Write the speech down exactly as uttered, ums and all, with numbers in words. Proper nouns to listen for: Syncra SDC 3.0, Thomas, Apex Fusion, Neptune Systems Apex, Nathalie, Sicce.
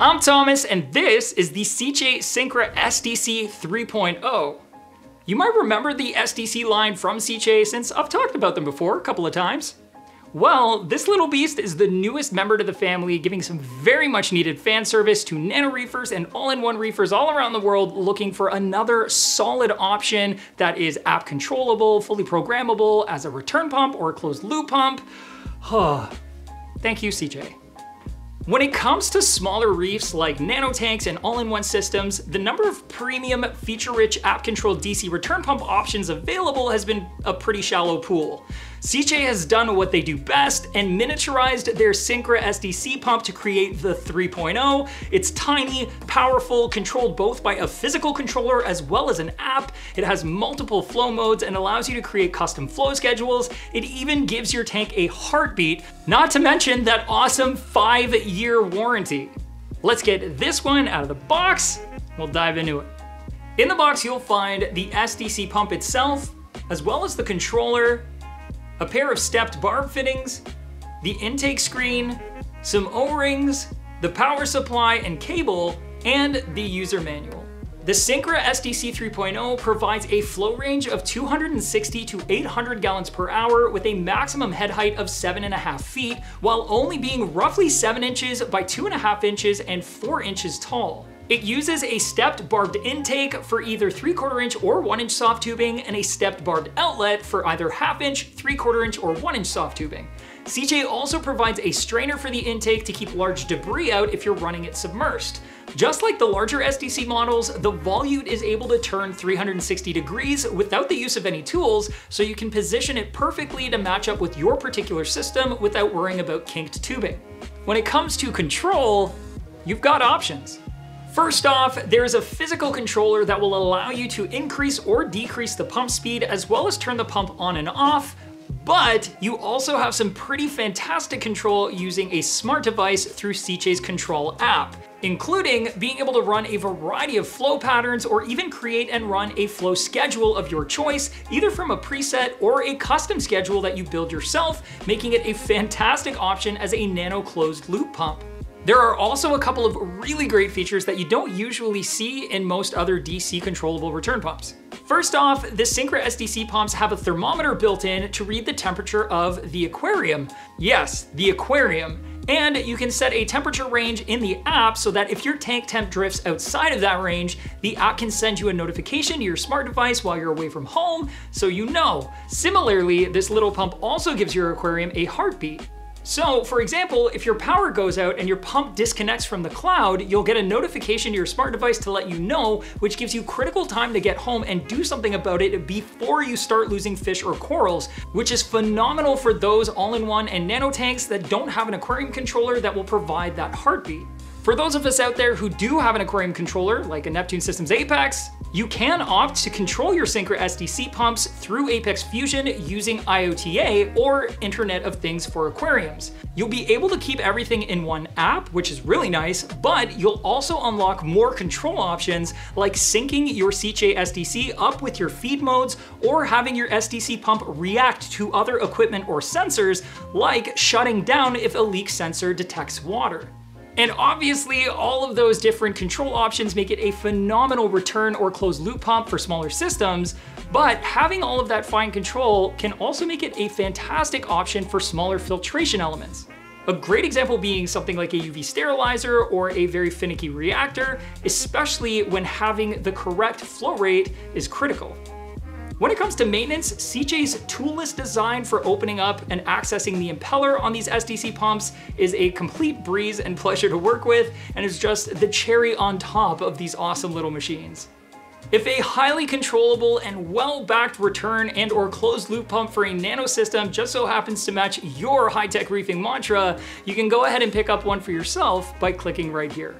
I'm Thomas, and this is the Sicce Syncra S D C three point oh. You might remember the S D C line from Sicce since I've talked about them before a couple of times. Well, this little beast is the newest member to the family, giving some very much needed fan service to nano reefers and all-in-one reefers all around the world looking for another solid option that is app controllable, fully programmable as a return pump or a closed loop pump. Thank you, Sicce. When it comes to smaller reefs like nano tanks and all-in-one systems, the number of premium, feature-rich, app-controlled D C return pump options available has been a pretty shallow pool. Sicce has done what they do best and miniaturized their Syncra S D C pump to create the three point oh. It's tiny, powerful, controlled both by a physical controller as well as an app. It has multiple flow modes and allows you to create custom flow schedules. It even gives your tank a heartbeat, not to mention that awesome five year warranty. Let's get this one out of the box. We'll dive into it. In the box, you'll find the S D C pump itself, as well as the controller, a pair of stepped barb fittings, the intake screen, some O-rings, the power supply and cable, and the user manual. The Syncra S D C three point oh provides a flow range of two hundred sixty to eight hundred gallons per hour with a maximum head height of seven and a half feet, while only being roughly seven inches by two and a half inches and four inches tall. It uses a stepped barbed intake for either three quarter inch or one inch soft tubing and a stepped barbed outlet for either half inch, three quarter inch, or one inch soft tubing. Sicce also provides a strainer for the intake to keep large debris out if you're running it submersed. Just like the larger S D C models, the volute is able to turn three hundred sixty degrees without the use of any tools, so you can position it perfectly to match up with your particular system without worrying about kinked tubing. When it comes to control, you've got options. First off, there is a physical controller that will allow you to increase or decrease the pump speed as well as turn the pump on and off, but you also have some pretty fantastic control using a smart device through Sicce's Control app, including being able to run a variety of flow patterns or even create and run a flow schedule of your choice, either from a preset or a custom schedule that you build yourself, making it a fantastic option as a nano closed loop pump. There are also a couple of really great features that you don't usually see in most other D C controllable return pumps. First off, the Syncra S D C pumps have a thermometer built in to read the temperature of the aquarium. Yes, the aquarium. And you can set a temperature range in the app so that if your tank temp drifts outside of that range, the app can send you a notification to your smart device while you're away from home, so you know. Similarly, this little pump also gives your aquarium a heartbeat. So, for example, if your power goes out and your pump disconnects from the cloud, you'll get a notification to your smart device to let you know, which gives you critical time to get home and do something about it before you start losing fish or corals, which is phenomenal for those all-in-one and nano tanks that don't have an aquarium controller that will provide that heartbeat. For those of us out there who do have an aquarium controller, like a Neptune Systems Apex, you can opt to control your Syncra S D C pumps through Apex Fusion using I O T A, or Internet of Things for Aquariums. You'll be able to keep everything in one app, which is really nice, but you'll also unlock more control options like syncing your Sicce S D C up with your feed modes or having your S D C pump react to other equipment or sensors, like shutting down if a leak sensor detects water. And obviously, all of those different control options make it a phenomenal return or closed loop pump for smaller systems, but having all of that fine control can also make it a fantastic option for smaller filtration elements. A great example being something like a U V sterilizer or a very finicky reactor, especially when having the correct flow rate is critical. When it comes to maintenance, Sicce's toolless design for opening up and accessing the impeller on these S D C pumps is a complete breeze and pleasure to work with, and is just the cherry on top of these awesome little machines. If a highly controllable and well-backed return and or closed loop pump for a nano system just so happens to match your high-tech reefing mantra, you can go ahead and pick up one for yourself by clicking right here.